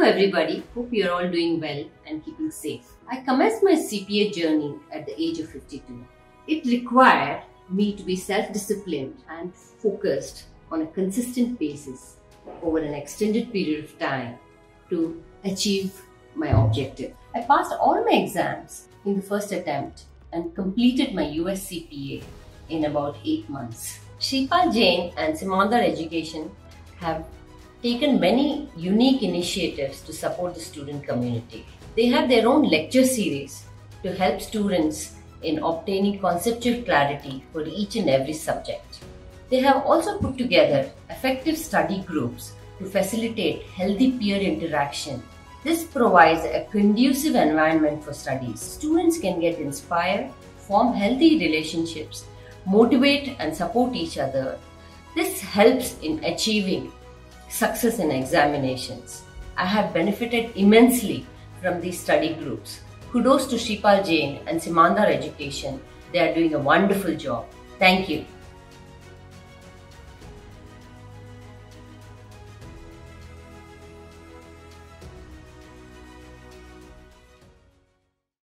Hello everybody, hope you are all doing well and keeping safe. I commenced my CPA journey at the age of 52. It required me to be self-disciplined and focused on a consistent basis over an extended period of time to achieve my objective. I passed all my exams in the first attempt and completed my US CPA in about 8 months. Shripa Jain and Simandhar Education have taken many unique initiatives to support the student community. They have their own lecture series to help students in obtaining conceptual clarity for each and every subject. They have also put together effective study groups to facilitate healthy peer interaction. This provides a conducive environment for studies. Students can get inspired, form healthy relationships, motivate and support each other. This helps in achieving success in examinations. I have benefited immensely from these study groups. Kudos to Sripal Jain and Simandhar Education. They are doing a wonderful job. Thank you.